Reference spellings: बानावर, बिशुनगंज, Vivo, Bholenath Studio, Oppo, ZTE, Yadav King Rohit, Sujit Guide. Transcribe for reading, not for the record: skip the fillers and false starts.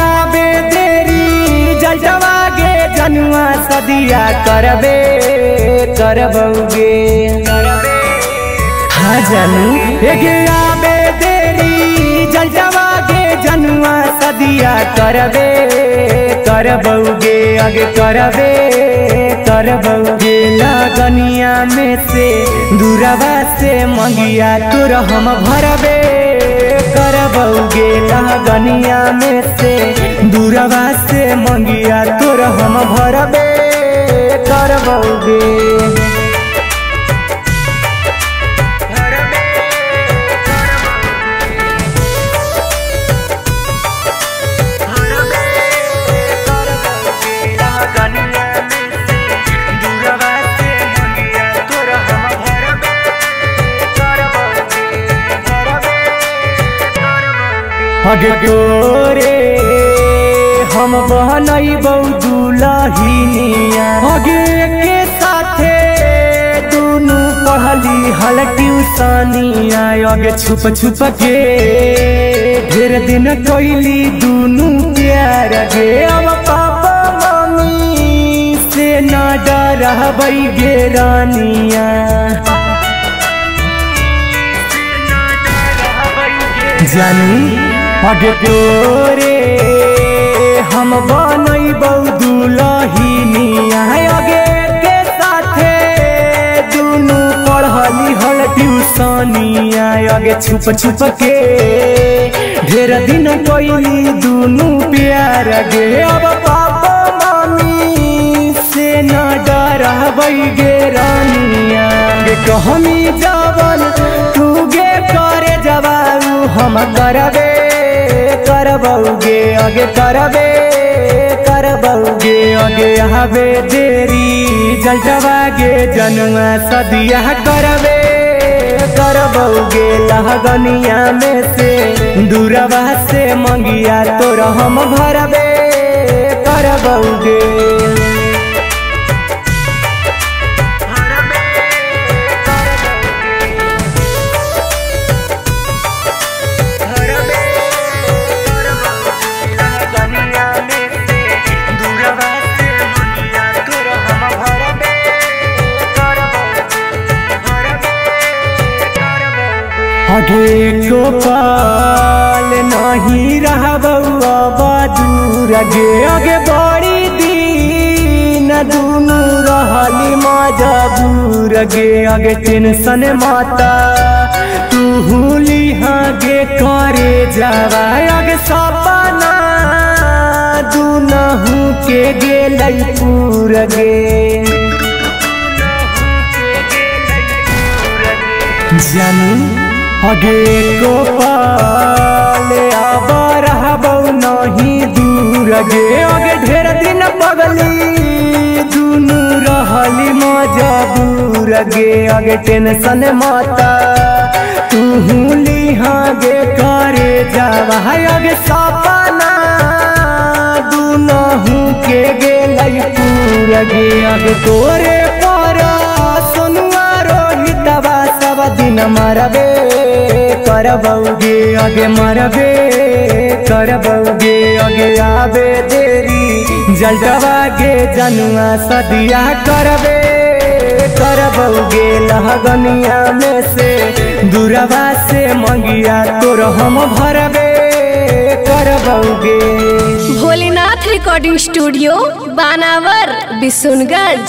आगे तेरी जलवा गे जनुआ सदिया करबे करबे हा जनू आगे तेरी जलवा गे जनुआ सदिया करबे करबे आगे करबे करबे लगनिया में से दूरवा से मंगिया तोर हम भरबे करबे लगनिया में से दूरवा से मंगिया तोर हम भरबे करबे अगे तोरे हम बहनई बउदुलहिनिया अगे के साथे दुनु पढ़ली हल ट्यूशनिया अगे छुप छुप के ढेर दिन कइली दुनु प्यार गे अब पापा मम्मी से ना डरबै गे रानिया जानी अगे तोरे हम बनई बउदुलहिनिया अगे के साथे दुनु पढ़ली हल ट्यूशनिया अगे छुप छुप के ढेर दिन कइली दुनु प्यार गे अब पापा मम्मी से ना डरबै गे रानिया कहमी जावन तू गे करे जवाऊ हम करबे करबे आगे करबे करबे आगे आवे तेरी जलवा गे जनुआ सदिया करबे करबे लगनिया में से दूरवा से मंगिया तोर हम भरबे करबे अगे को पाल नहीं रहबौ दूर गे अगे बड़ी दिन दुनू रहली मजबूर गे अगे टेंशन माता तू हुली आगे करे जावा अगे सपना दुनहु के गेल पूर गे जानी अगे को पाले अब रहबौ नहीं दूर गे अगे ढेर दिन बगली दुनू रहली मजबूर गे अगे टेंशन माता तू लिहा गे करे जावा अगे सपना दुनहु के गेल पूर गे अगे तोरे पारा सुनुआ रोहितवा सब दिन मरबे करबे आगे मरबे करबे आगे आवे तेरी जलवा गे जनुआ सदिया करबे करबे लगनिया में से दूरवा से मंगिया तोर हम भरबे करबे। Bholenath recording studio, बानावर, बिशुनगंज।